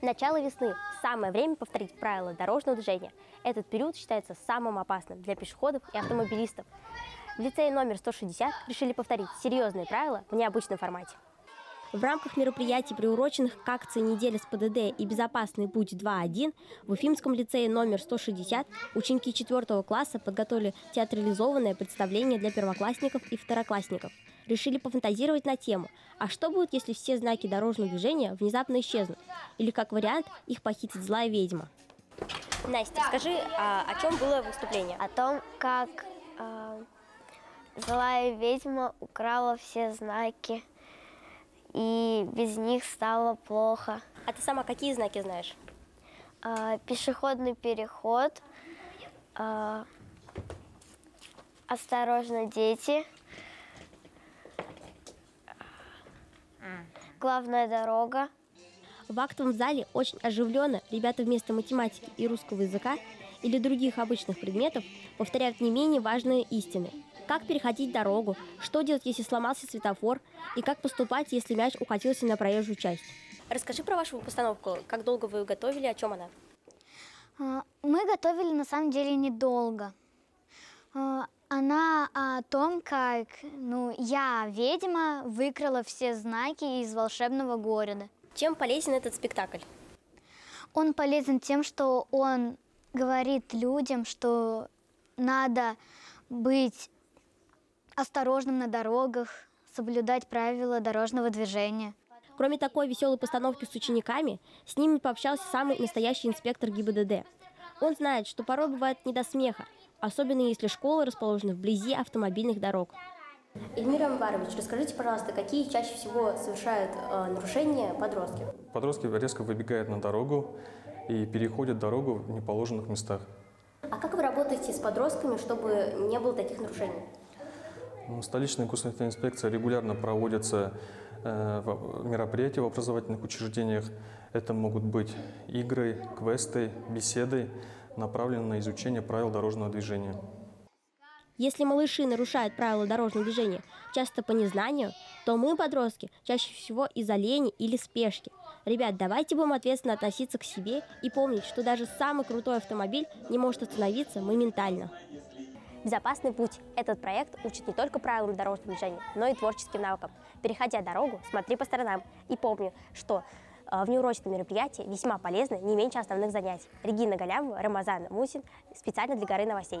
Начало весны. Самое время повторить правила дорожного движения. Этот период считается самым опасным для пешеходов и автомобилистов. В лицее номер 160 решили повторить серьезные правила в необычном формате. В рамках мероприятий, приуроченных к акции «Неделя с ПДД» и «Безопасный путь 2.1», в Уфимском лицее номер 160 ученики 4 класса подготовили театрализованное представление для первоклассников и второклассников. Решили пофантазировать на тему «А что будет, если все знаки дорожного движения внезапно исчезнут?» или, как вариант, «Их похитит злая ведьма». Настя, скажи, о чем было выступление? О том, как злая ведьма украла все знаки. И без них стало плохо. А ты сама какие знаки знаешь? Пешеходный переход, осторожно, дети, главная дорога. В актовом зале очень оживленно ребята вместо математики и русского языка или других обычных предметов повторяют не менее важные истины. Как переходить дорогу, что делать, если сломался светофор, и как поступать, если мяч укатился на проезжую часть. Расскажи про вашу постановку. Как долго вы ее готовили, о чем она? Мы готовили на самом деле недолго. Она о том, как я, ведьма, выкрала все знаки из волшебного города. Чем полезен этот спектакль? Он полезен тем, что он говорит людям, что надо быть осторожным на дорогах, соблюдать правила дорожного движения. Кроме такой веселой постановки с учениками, с ними пообщался самый настоящий инспектор ГИБДД. Он знает, что порой бывает не до смеха, особенно если школы расположены вблизи автомобильных дорог. Эльмир Амбарович, расскажите, пожалуйста, какие чаще всего совершают нарушения подростки? Подростки резко выбегают на дорогу и переходят дорогу в неположенных местах. А как вы работаете с подростками, чтобы не было таких нарушений? Столичная государственная инспекция регулярно проводятся мероприятия в образовательных учреждениях. Это могут быть игры, квесты, беседы, направленные на изучение правил дорожного движения. Если малыши нарушают правила дорожного движения часто по незнанию, то мы, подростки, чаще всего из-за лени или спешки. Ребят, давайте будем ответственно относиться к себе и помнить, что даже самый крутой автомобиль не может остановиться моментально. «Безопасный путь» – этот проект учит не только правилам дорожного движения, но и творческим навыкам. Переходя дорогу, смотри по сторонам. И помни, что внеурочные мероприятия весьма полезны не меньше основных занятий. Регина Галямова, Рамазан Мусин. Специально для «ГОРы Новостей».